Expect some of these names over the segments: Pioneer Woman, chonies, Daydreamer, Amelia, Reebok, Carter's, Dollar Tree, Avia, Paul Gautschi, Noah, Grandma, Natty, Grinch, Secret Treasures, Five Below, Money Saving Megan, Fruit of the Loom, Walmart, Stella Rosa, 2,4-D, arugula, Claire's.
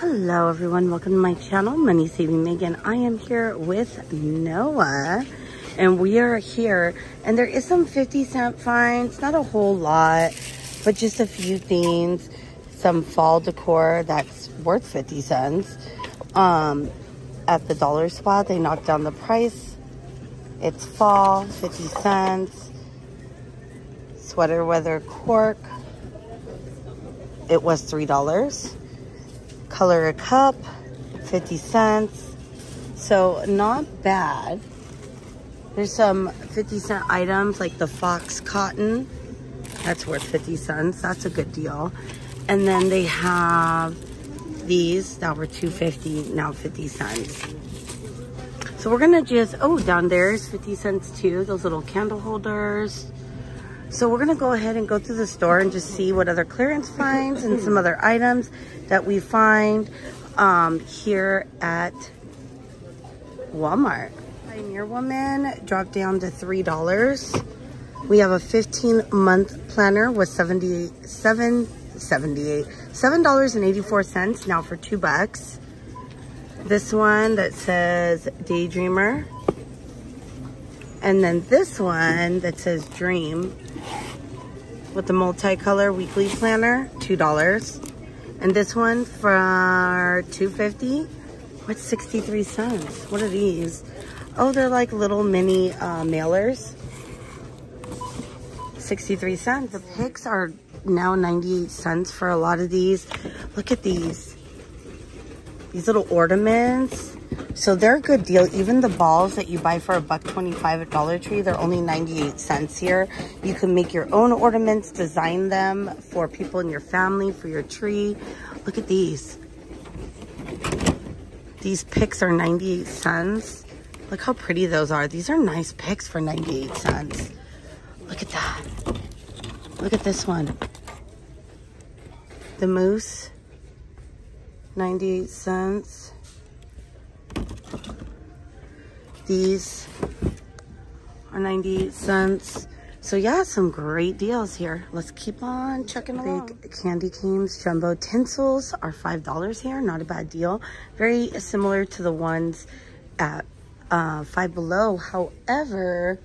Hello everyone, welcome to my channel, Money Saving Megan. I am here with Noah and we are here and there is some 50-cent finds, not a whole lot, but just a few things, some fall decor that's worth 50 cents. At the dollar spot, they knocked down the price. It's fall, 50 cents, sweater weather cork. It was $3. Color a cup, 50 cents. So not bad. There's some 50-cent items like the fox cotton. That's worth 50 cents. That's a good deal. And then they have these that were $2.50, now 50 cents. So we're gonna just, oh, down there's 50 cents too, those little candle holders. So we're gonna go ahead and go through the store and just see what other clearance finds and some other items that we find here at Walmart. Pioneer Woman dropped down to $3. We have a 15-month planner with $7.84, now for $2. This one that says Daydreamer. And then this one that says Dream with the multicolor weekly planner, $2. And this one for $2.50, what's 63 cents? What are these? Oh, they're like little mini mailers. 63 cents. The picks are now 98 cents for a lot of these. Look at these little ornaments. So they're a good deal. Even the balls that you buy for $1.25 at Dollar Tree, they're only 98 cents here. You can make your own ornaments, design them for people in your family, for your tree. Look at these. These picks are 98 cents. Look how pretty those are. These are nice picks for 98 cents. Look at that. Look at this one. The moose, 98 cents. These are 98 cents. So yeah, some great deals here. Let's keep on checking along. Big candy canes, jumbo tinsels are $5 here. Not a bad deal. Very similar to the ones at Five Below. However,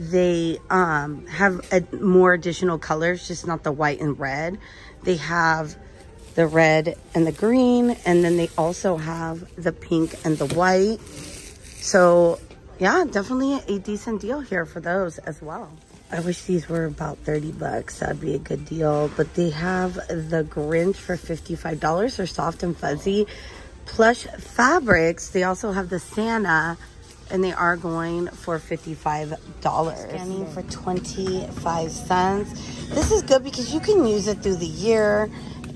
they have more additional colors, just not the white and red. They have the red and the green, and then they also have the pink and the white. So yeah, definitely a decent deal here for those as well. I wish these were about $30. That'd be a good deal. But they have the Grinch for $55. They're soft and fuzzy plush fabrics. They also have the Santa, and they are going for $55. Scanning for 25 cents. This is good because you can use it through the year,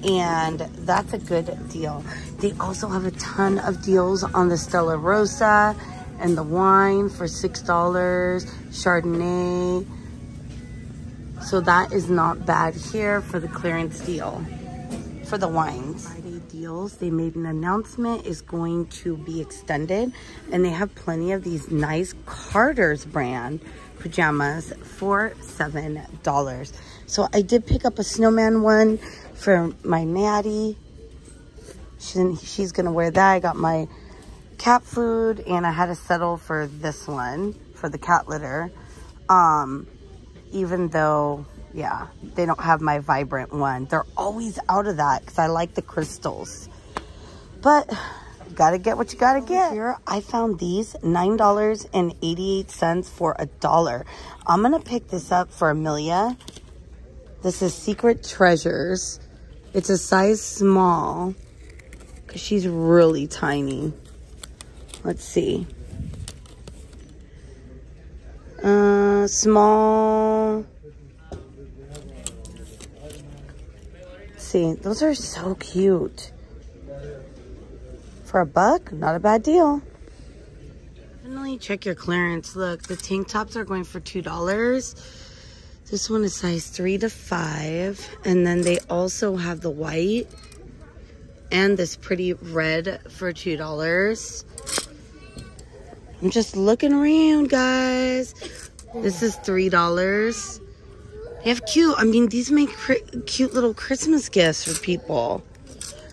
and that's a good deal. They also have a ton of deals on the Stella Rosa and the wine for $6, Chardonnay. So that is not bad here for the clearance deal for the wines. Friday deals, they made an announcement, is going to be extended, and they have plenty of these nice Carter's brand pajamas for $7. So I did pick up a snowman one for my Natty. She's gonna wear that. I got my cat food, and I had to settle for this one for the cat litter. Even though, yeah, they don't have my vibrant one. They're always out of that because I like the crystals. But you gotta get what you gotta get. Here, I found these $9.88 for $1. I'm gonna pick this up for Amelia. This is Secret Treasures. It's a size small because she's really tiny. Let's see. Small. Let's see, those are so cute. For $1, not a bad deal. Definitely check your clearance. Look, the tank tops are going for $2. This one is size 3 to 5. And then they also have the white and this pretty red for $2. I'm just looking around, guys. This is $3. They have cute, I mean, these make cute little Christmas gifts for people.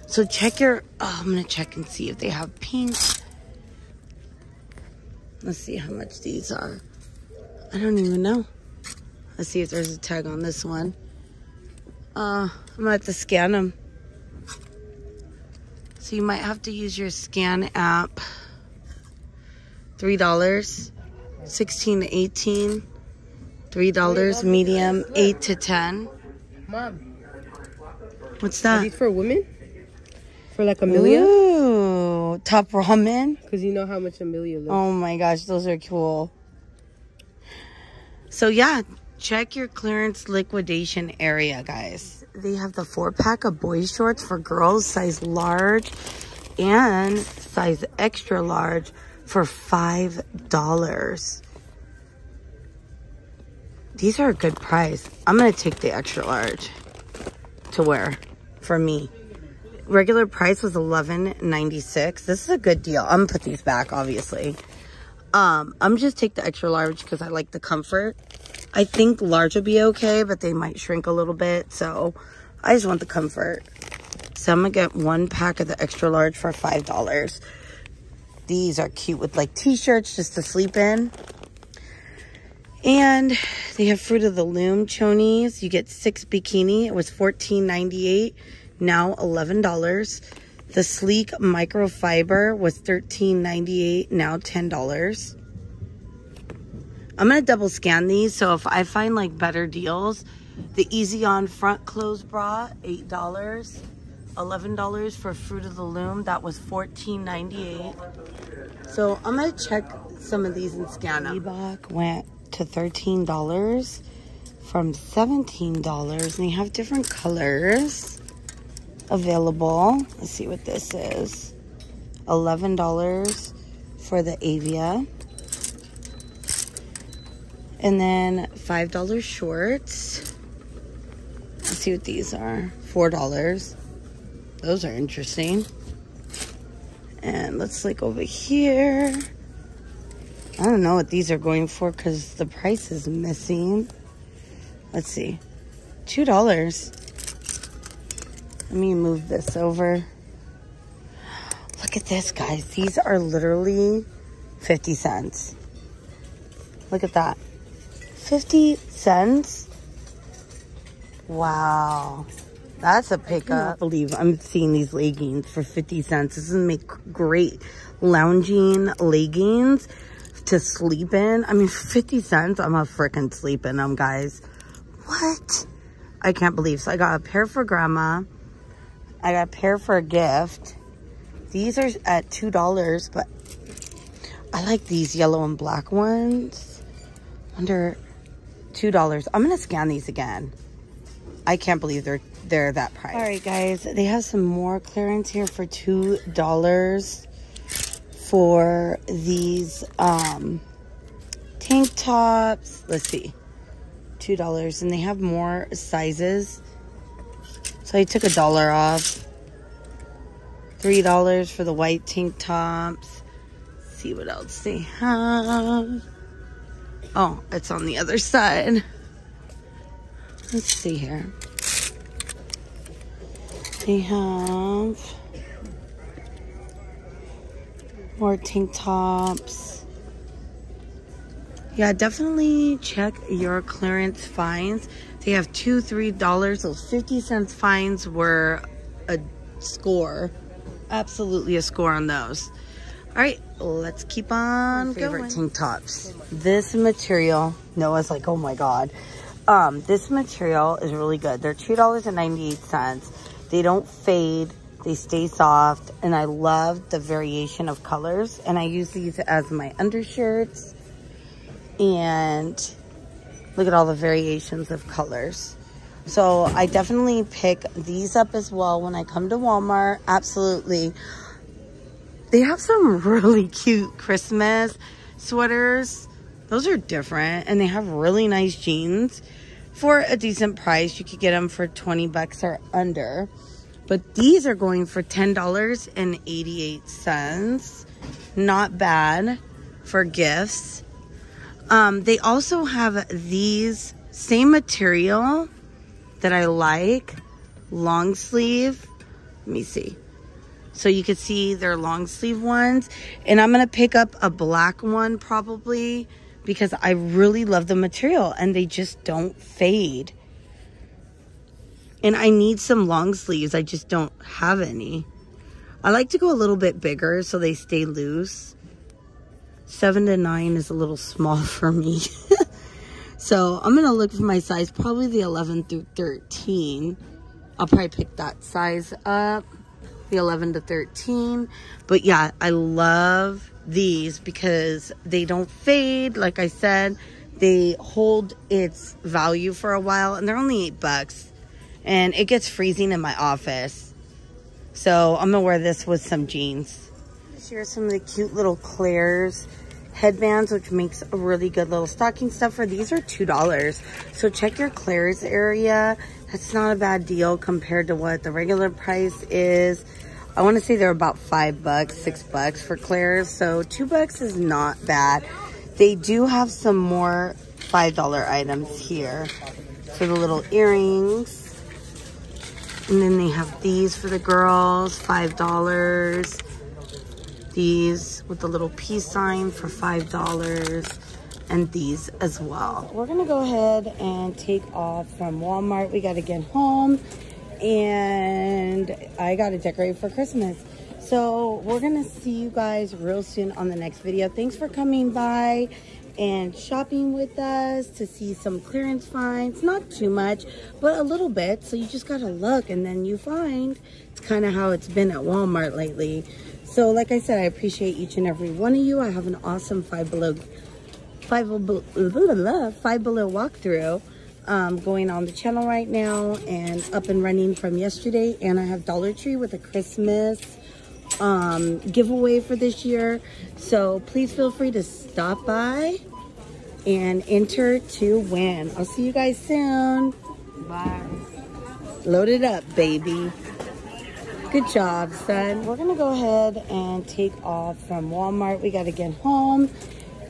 So check your, oh, I'm gonna check and see if they have pink. Let's see how much these are. I don't even know. Let's see if there's a tag on this one. I'm gonna have to scan them. So you might have to use your scan app. $3, 16 to 18. $3, medium, 8 to 10. Mom. What's that? Are these for women? For like Amelia? Ooh, top ramen. Because you know how much Amelia looks. Oh my gosh, those are cool. So yeah, check your clearance liquidation area, guys. They have the 4-pack of boys shorts for girls, size large and size extra large for $5. These are a good price. I'm gonna take the extra large to wear for me. Regular price was $11.96. This is a good deal. I'm gonna put these back, obviously. I'm just take the extra large because I like the comfort. I think large will be okay, but they might shrink a little bit. So I just want the comfort. So I'm gonna get 1 pack of the extra large for $5. These are cute with like t-shirts just to sleep in. And they have Fruit of the Loom chonies. You get 6 bikini. It was $14.98, now $11. The sleek microfiber was $13.98, now $10. I'm gonna double scan these, so if I find like better deals. The Easy On front clothes bra, $8. $11 for Fruit of the Loom, that was $14.98. So I'm gonna check some of these and scan them. Reebok went to $13 from $17, and they have different colors available. Let's see what this is. $11 for the Avia, and then $5 shorts. Let's see what these are. $4. Those are interesting. And let's look over here. I don't know what these are going for because the price is missing. Let's see. $2. Let me move this over. Look at this, guys. These are literally 50 cents. Look at that. 50 cents? Wow. That's a pickup. I can't believe I'm seeing these leggings for 50 cents. This would make great lounging leggings to sleep in. I mean, 50 cents, I'm a freaking sleep in them, guys. What? I can't believe. So I got a pair for Grandma. I got a pair for a gift. These are at $2, but I like these yellow and black ones. Under $2. I'm going to scan these again. I can't believe they're that price. All right, guys. They have some more clearance here for $2 for these tank tops. Let's see. $2. And they have more sizes. So I took $1 off. $3 for the white tank tops. Let's see what else they have. Oh, it's on the other side. Let's see here. They have more tank tops. Yeah, definitely check your clearance finds. They have $2, $3. Those 50 cents finds were a score. Absolutely a score on those. All right, let's keep on going. My favorite tank tops. This material, Noah's like, oh my God. This material is really good. They're $2.98. They don't fade. They stay soft. And I love the variation of colors. And I use these as my undershirts. And look at all the variations of colors. So I definitely pick these up as well when I come to Walmart. Absolutely. They have some really cute Christmas sweaters. Those are different. And they have really nice jeans. For a decent price, you could get them for 20 bucks or under. But these are going for $10.88. Not bad for gifts. They also have these same material that I like. Long sleeve. Let me see. So you could see their long sleeve ones. And I'm going to pick up a black one probably because I really love the material and they just don't fade. And I need some long sleeves. I just don't have any. I like to go a little bit bigger so they stay loose. 7 to 9 is a little small for me. So I'm going to look for my size, probably the 11 through 13. I'll probably pick that size up, the 11 to 13. But yeah, I love these because they don't fade. Like I said, they hold its value for a while and they're only $8. And it gets freezing in my office. So I'm going to wear this with some jeans. Here are some of the cute little Claire's headbands, which makes a really good little stocking stuffer. These are $2. So check your Claire's area. That's not a bad deal compared to what the regular price is. I want to say they're about $5, $6 for Claire's. So $2 is not bad. They do have some more $5 items here. So the little earrings. And then they have these for the girls, $5. These with the little peace sign for $5. And these as well. We're gonna go ahead and take off from Walmart. We gotta get home and I gotta decorate for Christmas. So we're gonna see you guys real soon on the next video. Thanks for coming by and shopping with us to see some clearance finds. Not too much, but a little bit. So you just gotta look and then you find. It's kind of how it's been at Walmart lately. So like I said, I appreciate each and every one of you. I have an awesome Five Below walkthrough going on the channel right now and up and running from yesterday. And I have Dollar Tree with a Christmas giveaway for this year. So please feel free to stop by and enter to win. I'll see you guys soon. Bye. Load it up, baby. Good job, son. We're gonna go ahead and take off from Walmart. We gotta get home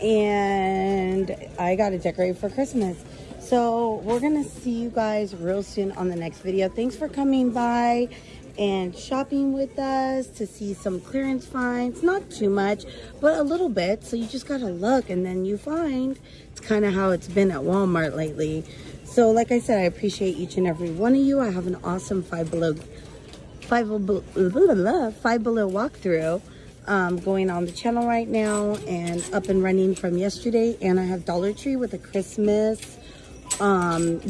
and I gotta decorate for Christmas. So we're gonna see you guys real soon on the next video. Thanks for coming by and shopping with us to see some clearance finds. Not too much, but a little bit. So you just gotta look and then you find. It's kind of how it's been at Walmart lately. So like I said, I appreciate each and every one of you. I have an awesome Five Below walkthrough going on the channel right now and up and running from yesterday. And I have Dollar Tree with a Christmas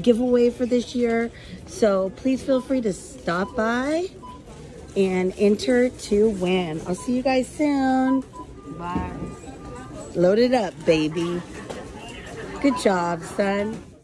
giveaway for this year. So please feel free to stop by and enter to win. I'll see you guys soon. Bye. Load it up, baby. Good job, son.